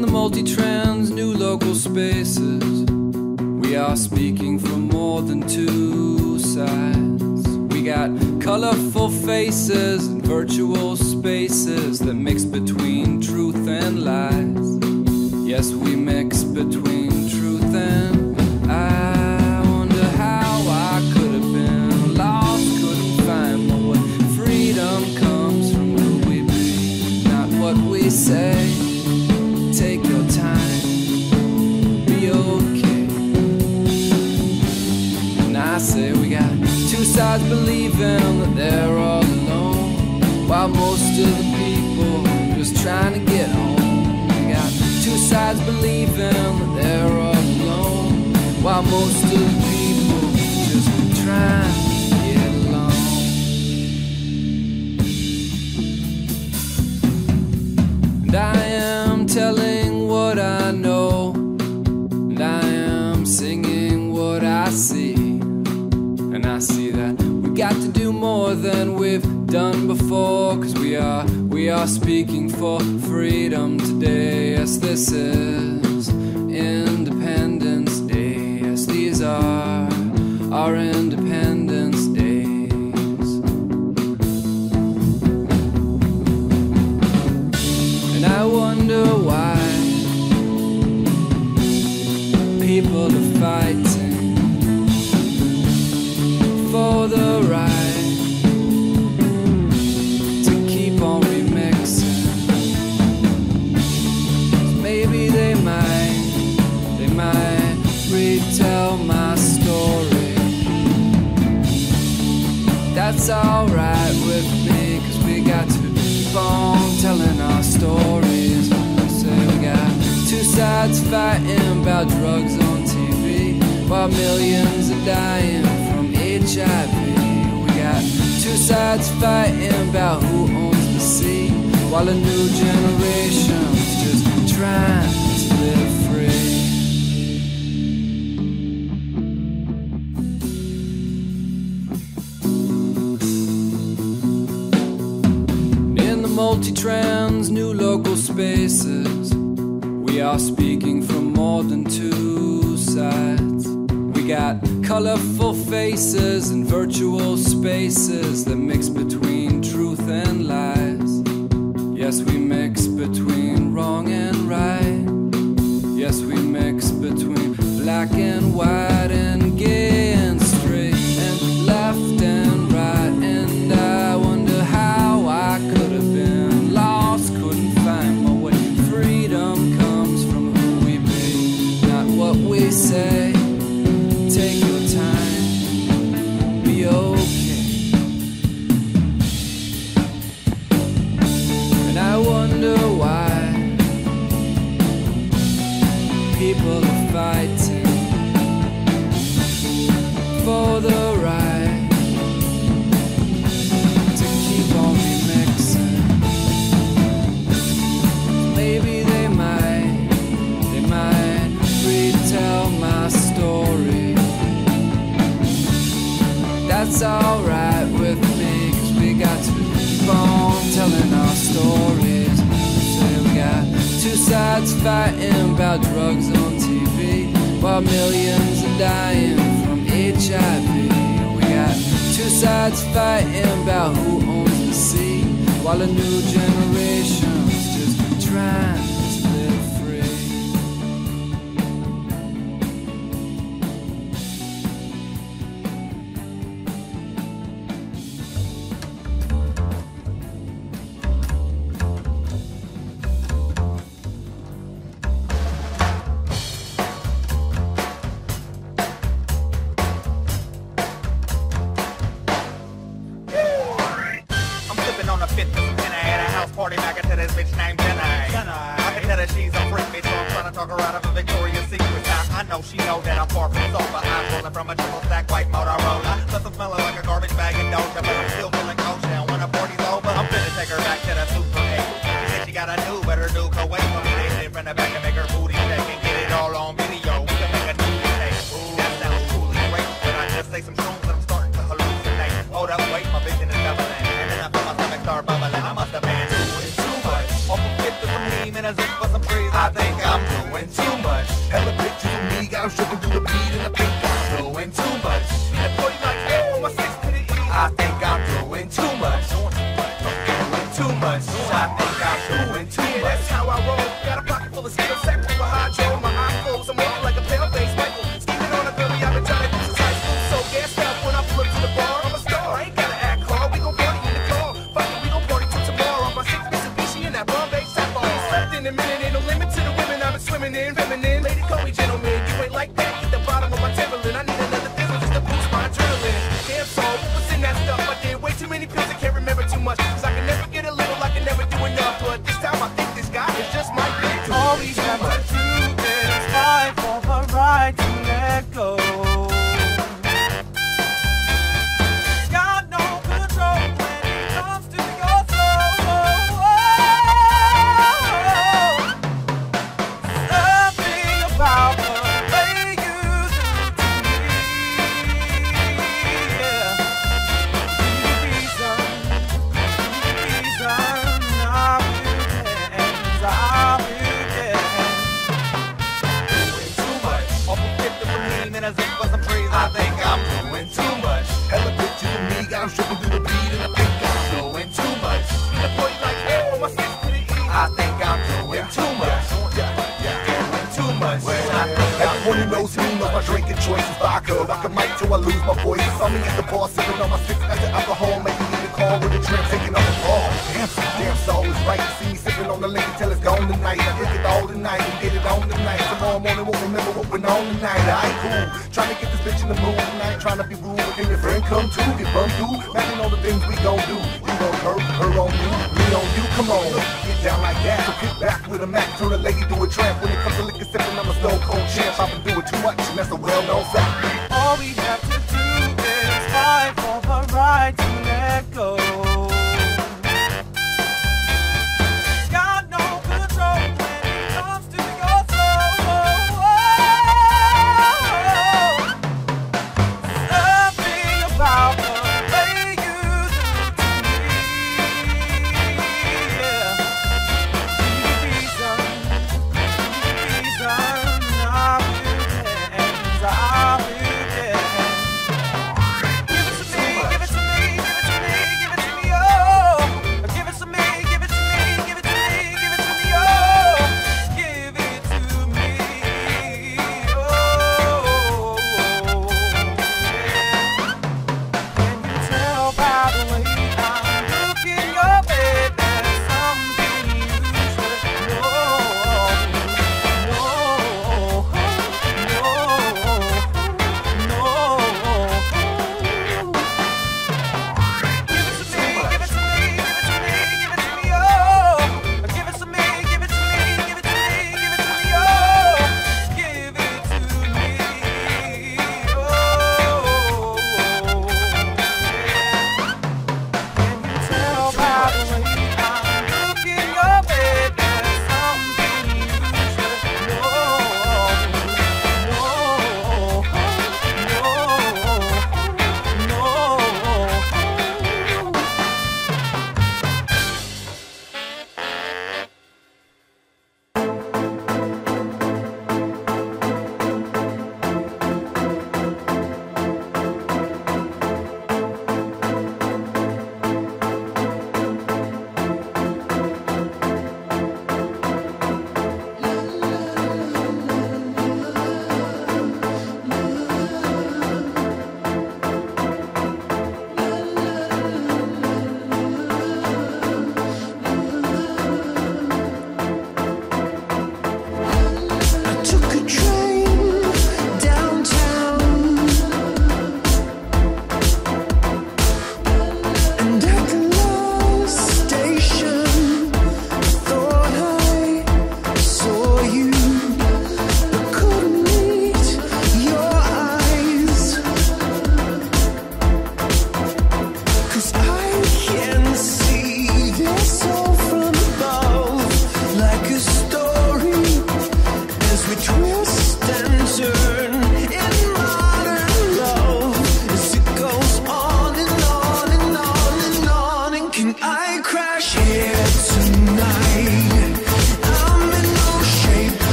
in the multi-trans new local spaces. We are speaking from more than two sides. We got colorful faces and virtual spaces that mix between truth and lies. Yes, we mix between truth and lies. Say, take your time, be okay. And I say we got two sides believing that they're all alone, while most of the people just trying to get home. We got two sides believing that they're all alone, while most of the people just trying. And I am telling what I know, and I am singing what I see. And I see that we got to do more than we've done before, 'cause we are speaking for freedom today. Yes, this is Independence Day. Yes, these are our Independence Days. I wonder why people are fighting for the right to keep on remixing. Maybe they might retell my story. That's alright with me, 'cause we got to keep on telling our stories. Say we got two sides fighting about drugs on TV, while millions are dying from HIV. We got two sides fighting about who owns the sea, while a new generation's just trying to live multi-trans new local spaces. We are speaking from more than two sides. We got colorful faces and virtual spaces that mix between truth and lies. Yes, we mix between wrong and right. Yes, we mix between black and white and gay and straight and left and right. And I wonder how I could have been we say, take your time, be okay. And I wonder why people are fighting for the right to keep on remixing. Maybe they might tell my story. That's alright with me, 'cause we got to keep on telling our stories. Say we got two sides fighting about drugs on TV, while millions are dying from HIV. We got two sides fighting about who owns the sea, while a new generation's just trying. I think in a minute. Ain't no limit to the women I've been swimming in, feminine. Lady, call me gentleman. You ain't like that. Hit the bottom of my table, and I need another fizzle just to boost my adrenaline. Damn soul, what's in that stuff? I did way too many pills. I can't remember too much, cause I can never get a little. I can never do enough, but this time I think this guy is just my bitch. All these numbers to this fight for her right to let go. I think I'm doing too much. Hella bitch in the meat, I'm stripping through the beat, and I think I'm doing too much. And the point like hell, my sense to the E. I think I'm doing too much. Doing too much. Everyone who knows me knows my drinking choice is vodka. Rock a mic till I lose my voice. Saw me at the bar sipping on my 6 packs of alcohol, making me the call with a drink, taking off the ball. Damn soul is right. You see me sipping on the liquor till it's gone tonight. I drink it all tonight and get it on tonight. Tomorrow morning we'll remember what went on tonight. I ain't cool. Trying to get this bitch in the mood tonight, trying to be rude. Can your friend come too? Get burned through. Imagine all the things we gon' do. You gon' hurt, her on you, me on you. Come on, get down like that. So get back with a Mac, turn a lady to a tramp. When it comes to liquor sipping, I'm a stone cold champ. I've been doing too much, and that's a well-known fact. All we have to do is fight for the right to let go.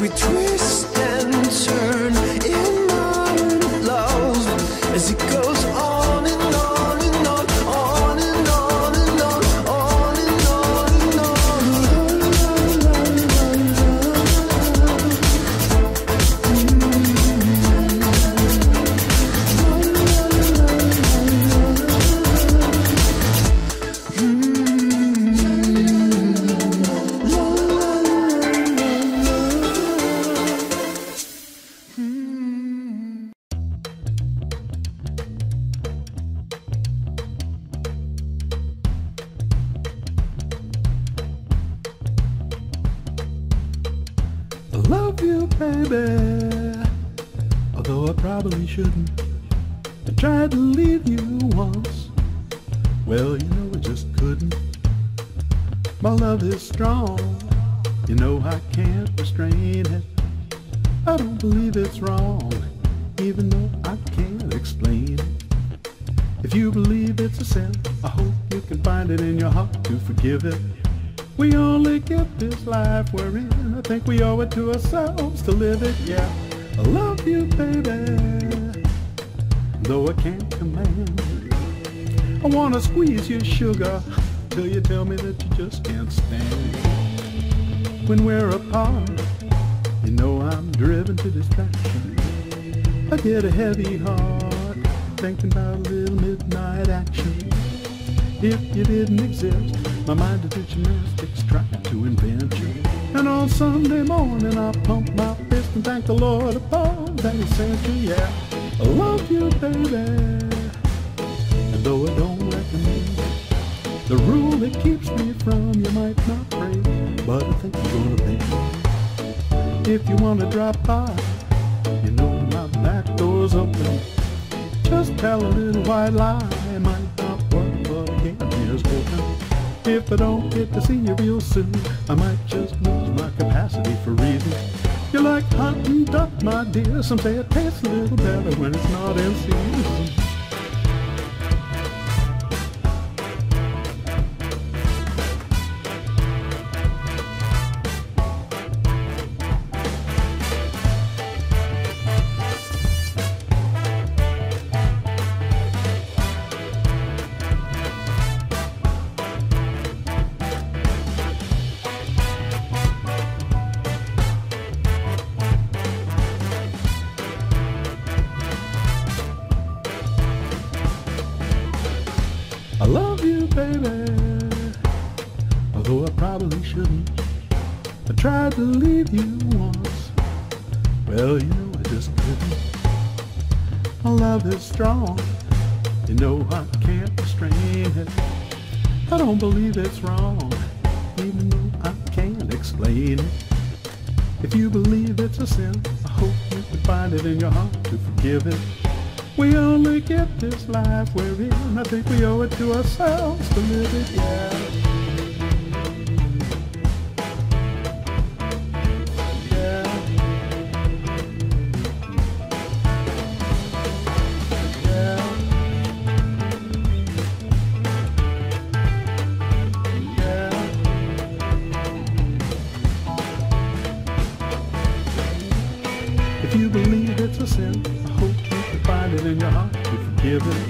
we twist and turn in modern love as it goes on and on and on, on and on and on, on and on and on. I love you, baby, although I probably shouldn't. I tried to leave you once, well, you know, I just couldn't. My love is strong, you know, I can't restrain it. I don't believe it's wrong, even though I can't explain it. If you believe it's a sin, I hope you can find it in your heart to forgive it. We only get this life we're in. I think we owe it to ourselves to live it, yeah. I love you, baby, though I can't command. I want to squeeze your sugar till you tell me that you just can't stand. When we're apart, you know I'm driven to distraction. I get a heavy heart thinking about a little midnight action. If you didn't exist, my mind is itching, mystics trying to invent you. And on Sunday morning I pump my fist and thank the Lord above that He sent you, yeah. I love you, baby, and though I don't recommend it, the rule that keeps me from you might not break, but I think you're gonna think. If you wanna drop by, you know my back door's open. Just tell a little white lie, it might not work, but again here's broken. If I don't get to see you real soon, I might just lose my capacity for reason. You're like hunting duck, my dear. Some say it tastes a little better when it's not in season. I love you, baby, although I probably shouldn't. I tried to leave you once, well, you know, I just couldn't. My love is strong, you know, I can't restrain it. I don't believe it's wrong, even though I can't explain it. If you believe it's a sin, I hope you can find it in your heart to forgive it. We only get this life we're in. I think we owe it to ourselves to live it, yeah. If you believe it's a sin, I hope you can find it in your heart to forgive it.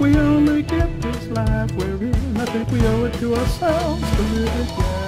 We only get this life we're in. I think we owe it to ourselves to live it.